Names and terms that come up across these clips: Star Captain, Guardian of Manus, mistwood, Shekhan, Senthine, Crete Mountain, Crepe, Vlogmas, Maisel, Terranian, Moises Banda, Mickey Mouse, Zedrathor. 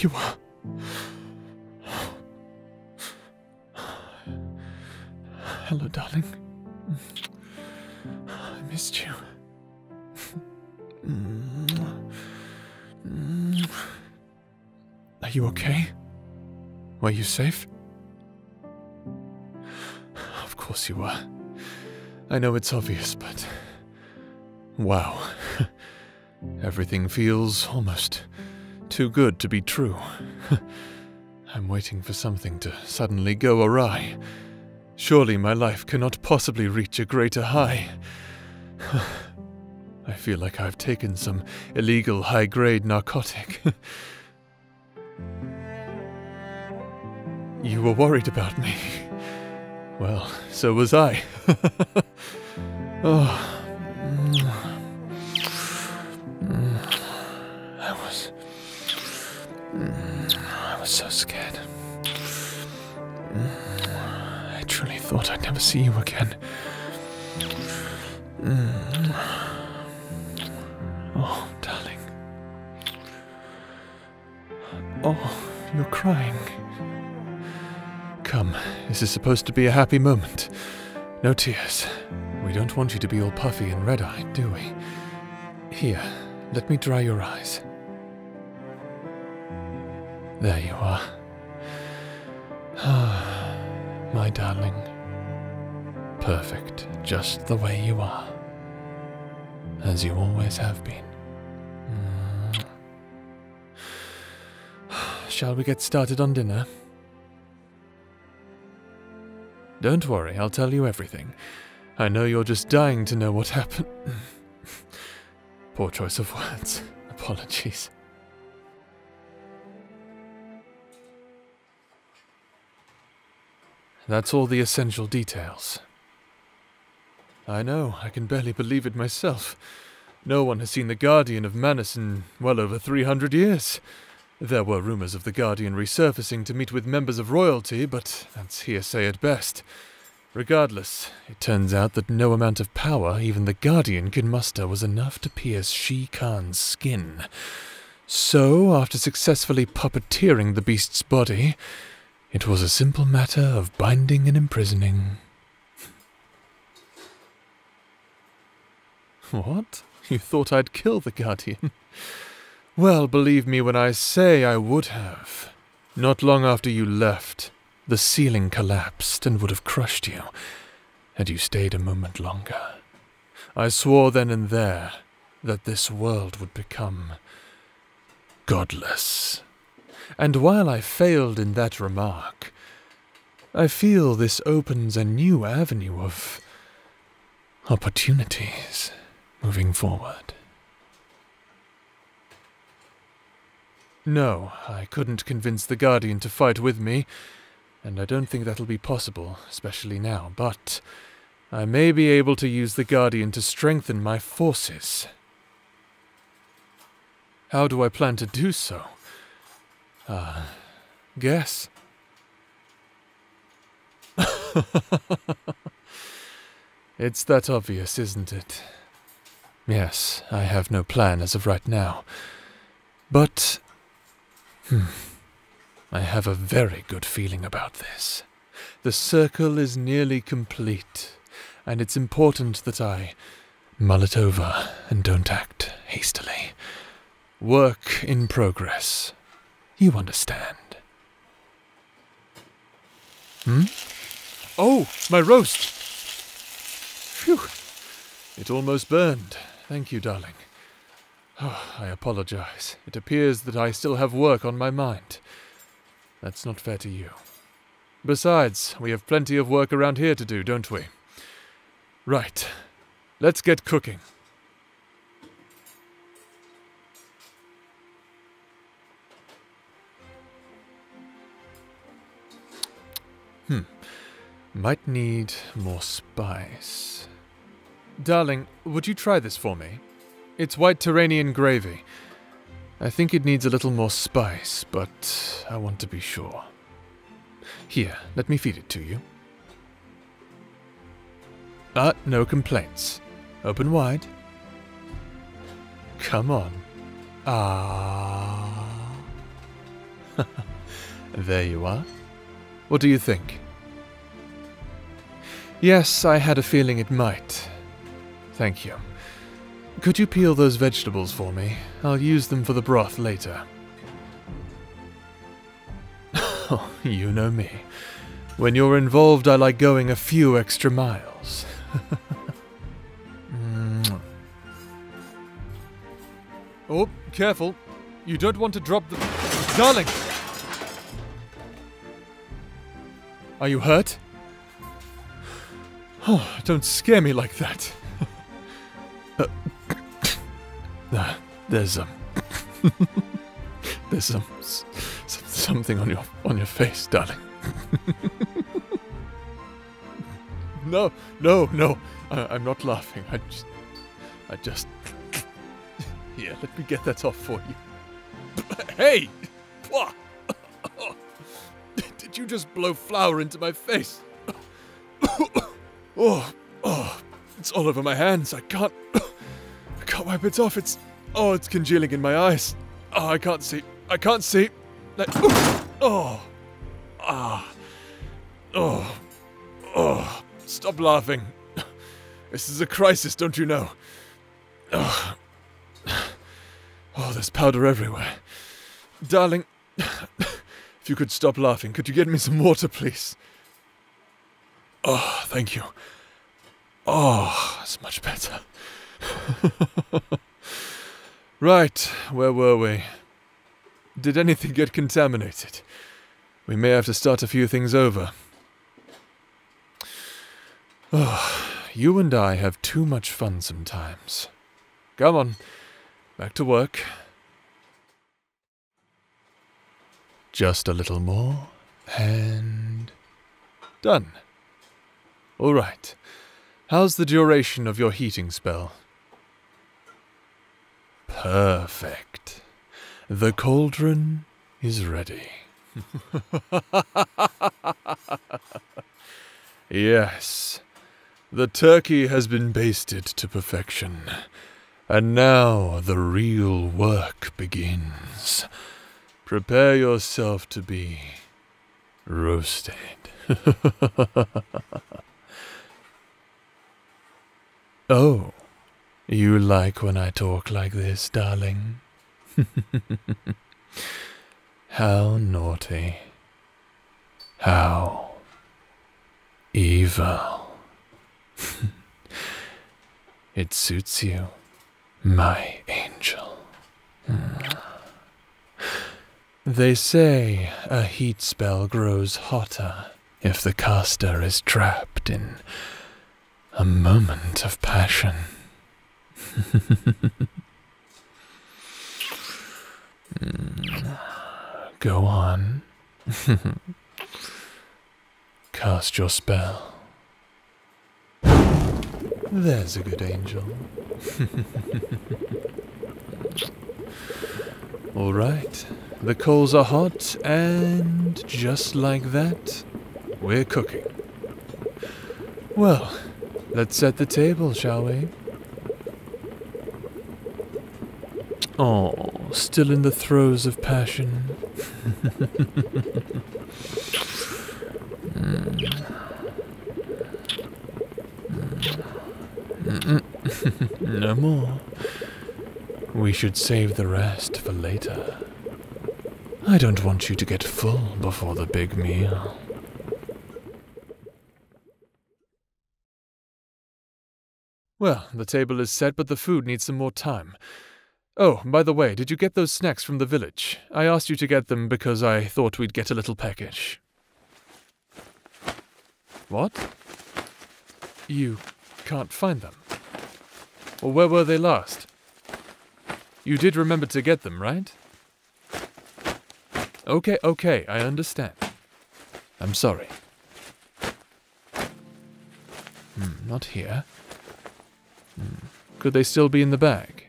You are. Hello, darling. I missed you. Are you okay? Were you safe? Of course you were. I know it's obvious, but... wow. Everything feels almost... too good to be true. I'm waiting for something to suddenly go awry. Surely my life cannot possibly reach a greater high. I feel like I've taken some illegal high-grade narcotic. You were worried about me. Well, so was I. Oh. I was so scared. I truly thought I'd never see you again. Oh, darling. Oh, you're crying. Come, this is supposed to be a happy moment. No tears. We don't want you to be all puffy and red-eyed, do we? Here, let me dry your eyes. There you are. Ah, my darling. Perfect, just the way you are. As you always have been. Shall we get started on dinner? Don't worry, I'll tell you everything. I know you're just dying to know what happened. Poor choice of words. Apologies. That's all the essential details. I know, I can barely believe it myself. No one has seen the Guardian of Manus in well over 300 years. There were rumors of the Guardian resurfacing to meet with members of royalty, but that's hearsay at best. Regardless, it turns out that no amount of power even the Guardian can muster was enough to pierce Shekhan's skin. So, after successfully puppeteering the beast's body, it was a simple matter of binding and imprisoning. What? You thought I'd kill the Guardian? Well, believe me when I say I would have. Not long after you left, the ceiling collapsed and would have crushed you, had you stayed a moment longer. I swore then and there that this world would become godless. And while I failed in that remark, I feel this opens a new avenue of opportunities moving forward. No, I couldn't convince the Guardian to fight with me, and I don't think that'll be possible, especially now, but I may be able to use the Guardian to strengthen my forces. How do I plan to do so? Guess. It's that obvious, isn't it? Yes, I have no plan as of right now. But... I have a very good feeling about this. The circle is nearly complete, and it's important that I mull it over and don't act hastily. Work in progress. You understand. Oh, my roast! Phew! It almost burned. Thank you, darling. Oh, I apologize. It appears that I still have work on my mind. That's not fair to you. Besides, we have plenty of work around here to do, don't we? Right. Let's get cooking. Might need more spice. Darling, would you try this for me? It's white Terranian gravy. I think it needs a little more spice, but I want to be sure. Here, let me feed it to you. Ah, no complaints. Open wide. Come on. Ah. There you are. What do you think? Yes, I had a feeling it might. Thank you. Could you peel those vegetables for me? I'll use them for the broth later. Oh, you know me. When you're involved, I like going a few extra miles. Oh, careful. You don't want to drop the... Darling! Are you hurt? Oh, don't scare me like that. There's something on your face, darling. No. I'm not laughing. I just. Here, let me get that off for you. Hey, did you just blow flour into my face? Oh, it's all over my hands. I can't wipe it off. It's congealing in my eyes. Oh, I can't see. Stop laughing. This is a crisis, don't you know? Oh, there's powder everywhere. Darling, if you could stop laughing, could you get me some water, please? Oh, thank you. Oh, that's much better. Right, where were we? Did anything get contaminated? We may have to start a few things over. Oh, you and I have too much fun sometimes. Come on, back to work. Just a little more, and... done. All right. How's the duration of your heating spell? Perfect. The cauldron is ready. Yes. The turkey has been basted to perfection. And now the real work begins. Prepare yourself to be roasted. Oh, you like when I talk like this, darling? How naughty. How evil. It suits you, my angel. They say a heat spell grows hotter if the caster is trapped in a moment of passion. Go on. Cast your spell. There's a good angel. All right. The coals are hot, and just like that, we're cooking. Well... let's set the table, shall we? Oh, still in the throes of passion. No more. We should save the rest for later. I don't want you to get full before the big meal. Well, the table is set, but the food needs some more time. Oh, by the way, did you get those snacks from the village? I asked you to get them because I thought we'd get a little package. What? You can't find them. Or where were they last? You did remember to get them, right? Okay, I understand. I'm sorry. Not here. Could they still be in the bag?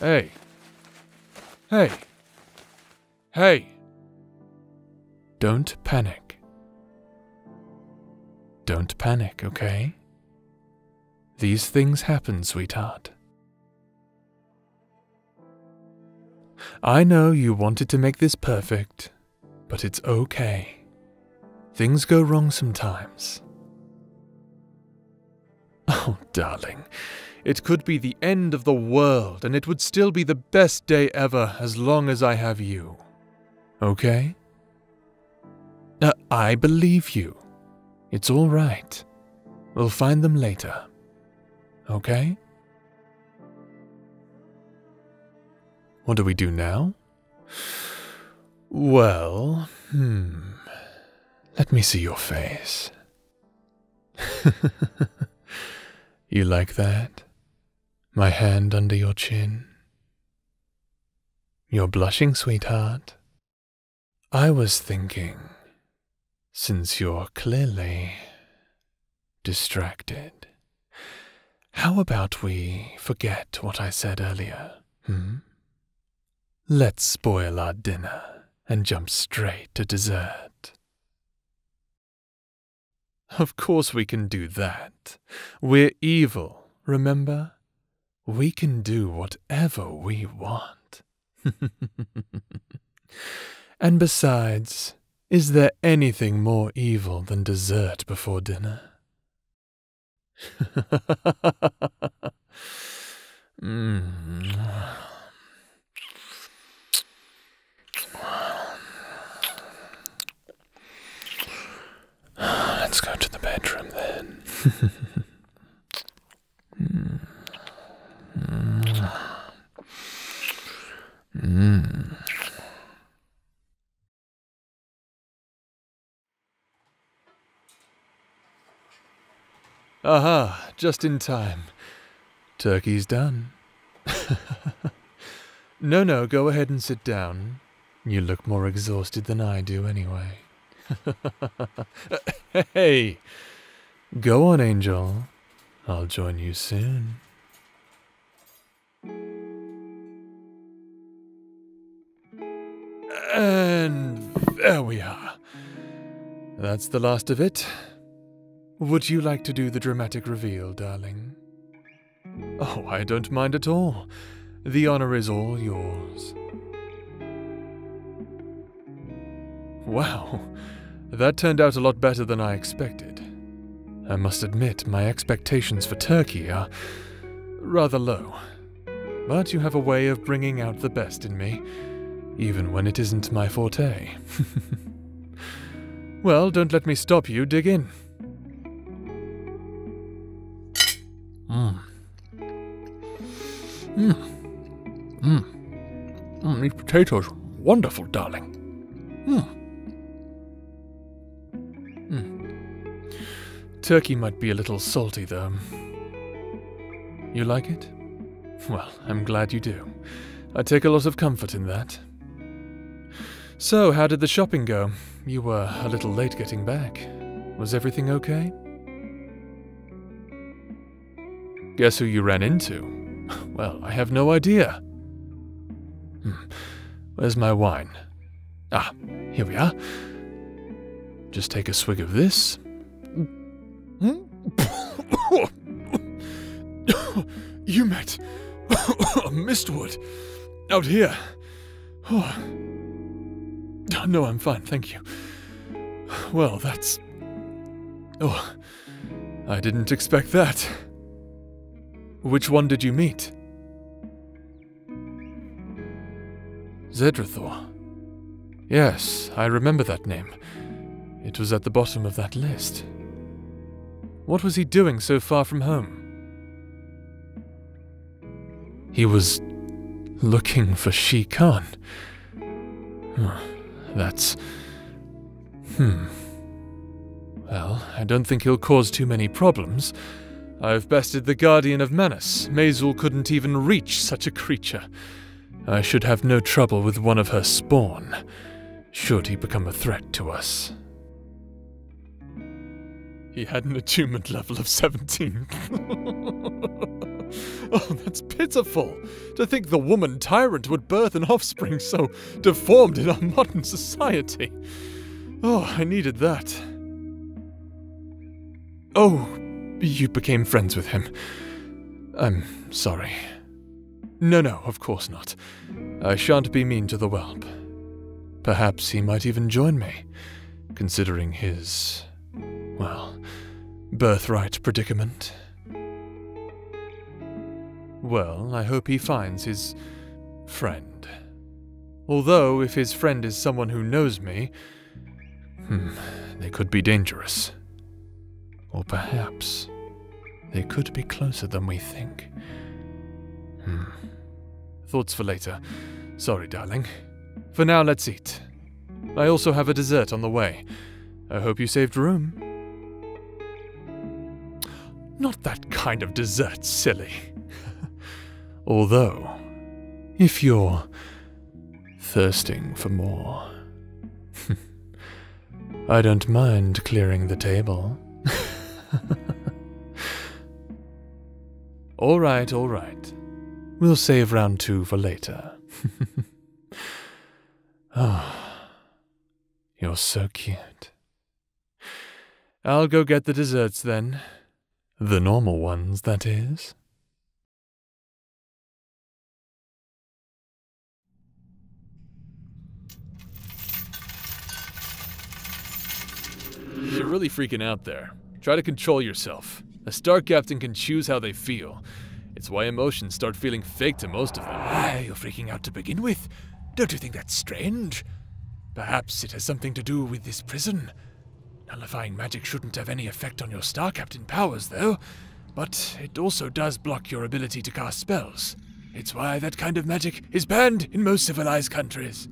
Hey. Hey. Hey! Don't panic. Don't panic, okay? These things happen, sweetheart. I know you wanted to make this perfect, but it's okay. Things go wrong sometimes. Oh, darling, it could be the end of the world, and it would still be the best day ever as long as I have you. Okay? I believe you. It's all right. We'll find them later. Okay? What do we do now? Well, let me see your face. You like that? My hand under your chin. You're blushing, sweetheart. I was thinking, since you're clearly distracted, how about we forget what I said earlier, Let's spoil our dinner and jump straight to dessert. Of course we can do that. We're evil, remember? We can do whatever we want. And besides, is there anything more evil than dessert before dinner? Let's go to the bedroom then. Aha, just in time. Turkey's done. No, go ahead and sit down. You look more exhausted than I do anyway. Hey! Go on, Angel. I'll join you soon. And there we are. That's the last of it. Would you like to do the dramatic reveal, darling? Oh, I don't mind at all. The honor is all yours. Wow, that turned out a lot better than I expected. I must admit, my expectations for Turkey are rather low. But you have a way of bringing out the best in me, even when it isn't my forte. Well, don't let me stop you. Dig in. These potatoes, wonderful, darling. Turkey might be a little salty, though. You like it? Well, I'm glad you do. I take a lot of comfort in that. So, how did the shopping go? You were a little late getting back. Was everything okay? Guess who you ran into? Well, I have no idea. Where's my wine? Ah, here we are. Just take a swig of this. You met Mistwood out here. Oh. No, I'm fine, thank you. Well, that's... Oh, I didn't expect that. Which one did you meet? Zedrathor. Yes, I remember that name. It was at the bottom of that list. What was he doing so far from home? He was looking for Shekhan. That's... Well, I don't think he'll cause too many problems. I've bested the Guardian of Manus. Maisel couldn't even reach such a creature. I should have no trouble with one of her spawn, should he become a threat to us. He had an attunement level of 17. Oh, that's pitiful! To think the woman tyrant would birth an offspring so deformed in our modern society. Oh, I needed that. Oh, you became friends with him. I'm sorry. No, of course not. I shan't be mean to the whelp. Perhaps he might even join me, considering his, well, birthright predicament. Well, I hope he finds his friend. Although, if his friend is someone who knows me, they could be dangerous. Or perhaps they could be closer than we think. Thoughts for later. Sorry, darling. For now, let's eat. I also have a dessert on the way. I hope you saved room. Not that kind of dessert, silly. Although, if you're thirsting for more, I don't mind clearing the table. All right. We'll save round 2 for later. Oh, you're so cute. I'll go get the desserts then. The normal ones, that is. You're really freaking out there. Try to control yourself. A Star Captain can choose how they feel. It's why emotions start feeling fake to most of them. Ah, you're freaking out to begin with. Don't you think that's strange? Perhaps it has something to do with this prison. Nullifying magic shouldn't have any effect on your Star Captain powers, though. But it also does block your ability to cast spells. It's why that kind of magic is banned in most civilized countries.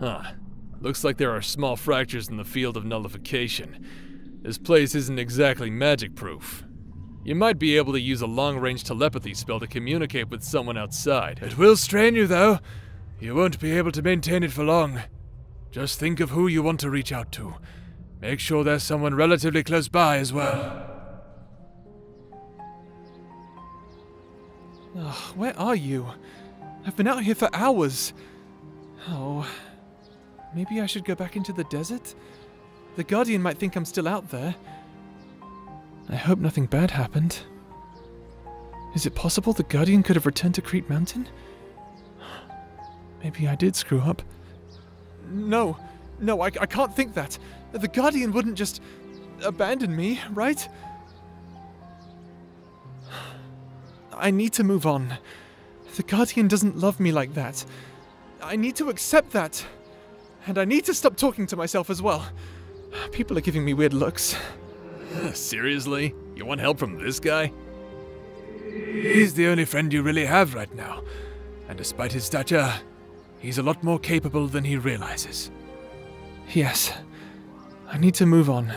Huh. Looks like there are small fractures in the field of nullification. This place isn't exactly magic-proof. You might be able to use a long-range telepathy spell to communicate with someone outside. It will strain you, though. You won't be able to maintain it for long. Just think of who you want to reach out to. Make sure there's someone relatively close by as well. Oh, where are you? I've been out here for hours. Oh, maybe I should go back into the desert? The Guardian might think I'm still out there. I hope nothing bad happened. Is it possible the Guardian could have returned to Crete Mountain? Maybe I did screw up. No, I can't think that. The Guardian wouldn't just abandon me, right? I need to move on. The Guardian doesn't love me like that. I need to accept that. And I need to stop talking to myself as well. People are giving me weird looks. Seriously? You want help from this guy? He's the only friend you really have right now. And despite his stature, he's a lot more capable than he realizes. Yes. I need to move on.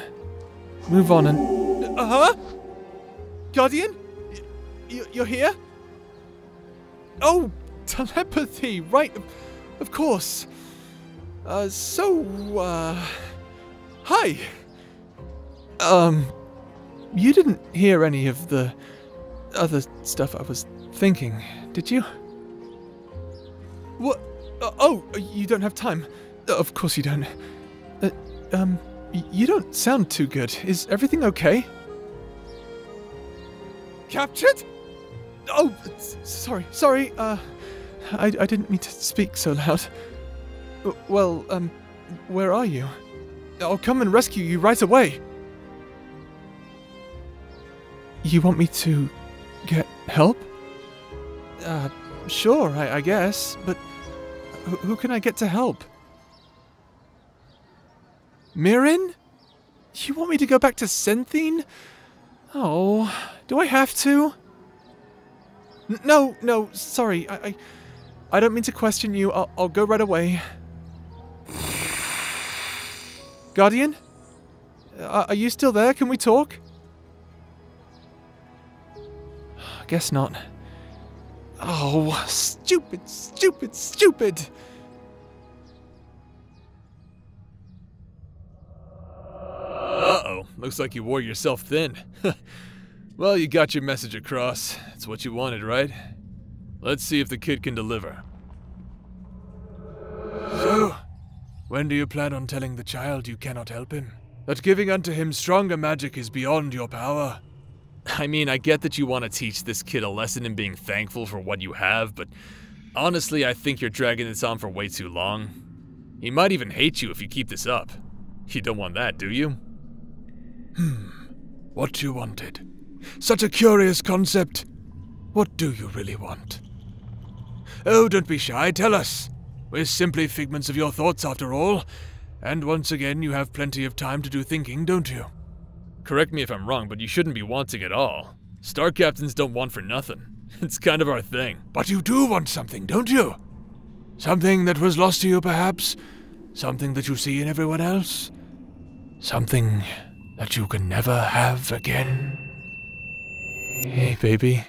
Move on and... Uh-huh? Guardian? You're here? Oh, telepathy, right. Of course. Hi! You didn't hear any of the other stuff I was thinking, did you? What? Oh, you don't have time. Of course you don't. You don't sound too good. Is everything okay? Captured? Oh, sorry. I didn't mean to speak so loud. Well, where are you? I'll come and rescue you right away. You want me to get help? Sure, I guess, but who can I get to help? Mirin? You want me to go back to Senthine? Oh, do I have to? No, sorry, I don't mean to question you, I'll go right away. Guardian? Are you still there? Can we talk? guess not. Oh, stupid, stupid, stupid! Uh-oh, looks like you wore yourself thin. Well, you got your message across. It's what you wanted, right? Let's see if the kid can deliver. So, when do you plan on telling the child you cannot help him? That giving unto him stronger magic is beyond your power? I mean, I get that you want to teach this kid a lesson in being thankful for what you have, but honestly, I think you're dragging this on for way too long. He might even hate you if you keep this up. You don't want that, do you? What you wanted? Such a curious concept. What do you really want? Oh, don't be shy, tell us. We're simply figments of your thoughts after all. And once again, you have plenty of time to do thinking, don't you? Correct me if I'm wrong, but you shouldn't be wanting at all. Star Captains don't want for nothing. It's kind of our thing. But you do want something, don't you? Something that was lost to you, perhaps? Something that you see in everyone else? Something that you can never have again? Hey, baby.